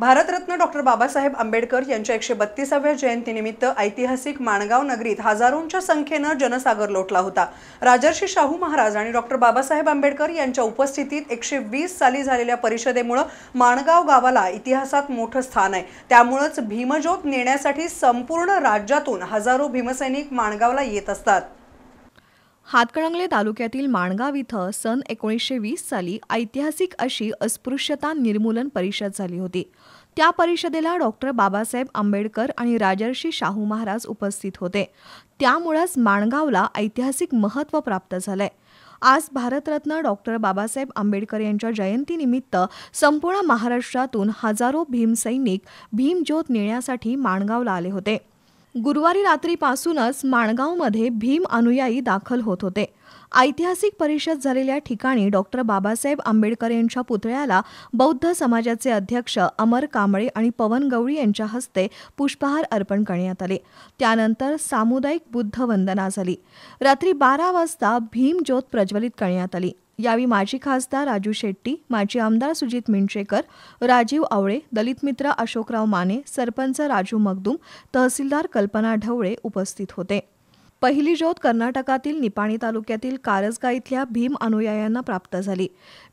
Bharat Ratna doctor Babasaheb Ambedkar यांच्या 132व्या जयंतीनिमित्त ऐतिहासिक माणगांव नगरीत हजारोंच्या संख्येनं जनसागर लोटला होता। राजर्षी शाहू महाराज आणि डॉक्टर बाबासाहेब आंबेडकर यांच्या उपस्थितीत 120 साली झालेल्या परिषदेमुळे माणगाव गावाला इतिहासात मोठं स्थान आहे। त्यामुळेच भीमज्योत नेण्यासाठी संपूर्ण राज्यातून हजारो भीमसैनिक माणगावला येत असतात। हातकणंगले तालुक्यातील माणगाव इथं सन 1920 साली ऐतिहासिक अशी अस्पृश्यता निर्मूलन परिषद झाली होती। त्या परिषदेला डॉक्टर बाबासाहेब आंबेडकर आणि राजर्षी शाहू महाराज उपस्थित होते, त्यामुळेच माणगावला ऐतिहासिक महत्त्व प्राप्त झाले। आज भारतरत्न डॉक्टर बाबासाहेब आंबेडकर यांच्या जयंतीनिमित्त संपूर्ण महाराष्ट्रातून हजारो भीमसैनिक भीमज्योत नेण्यासाठी माणगावला आले होते। गुरुवारी रात्रीपासूनच माणगावमध्ये भीम अनुयायी दाखल होत होते। ऐतिहासिक परिषद झालेल्या ठिकाणी डॉक्टर बाबासाहेब आंबेडकर यांच्या पुतळ्याला बौद्ध समाजाचे अध्यक्ष अमर कंबे आणि पवन गवीं यांच्या हस्ते पुष्पहार अर्पण करण्यात आले। त्यानंतर सामुदायिक बुद्ध वंदना झाली। रात्री 12 वाजता भीम ज्योत प्रज्वलित करण्यात आली। यावेळी माजी खासदार राजू शेट्टी, माजी आमदार सुजित मिणचेकर, राजीव आवळे, दलित मित्र अशोकराव माने, सरपंच राजू मगदूम, तहसीलदार कल्पना ढवळे उपस्थित होते। पहिली ज्योत कर्नाटकातील निपाणी तालुक्यातील कारसगा इथल्या भीम अनुयायांना प्राप्त झाली।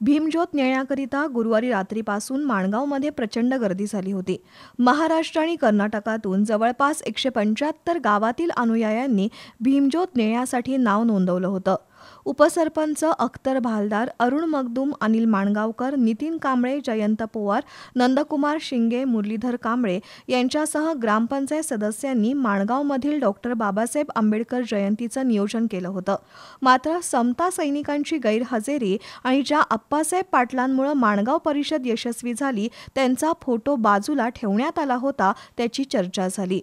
भीमज्योत नेण्याकरिता गुरुवारी रात्रीपासून माणगावमध्ये प्रचंड गर्दी झाली होती। महाराष्ट्र आणि कर्नाटकातून जवळपास 175 गावातील अनुयायांनी भीमज्योत नेण्यासाठी नाव नोंदवलं होतं। उपसरपंच अख्तर भालदार, अरुण मगदूम, अनिल माणगावकर, नितीन कांबळे, जयंत पवार, नंदकुमार शिंगे, मुरलीधर कांबळे यांच्यासह ग्रामपंचायत सदस्यांनी माणगावमधील डॉक्टर बाबासाहेब आंबेडकर जयंतीचं नियोजन केलं होतं। मात्र समता सैनिकांची गैरहजेरी आणि ज्या अप्पासाहेब पाटलांमुळे माणगाव परिषद यशस्वी झाली त्यांचा फोटो बाजूला ठेवण्यात आला होता त्याची चर्चा झाली।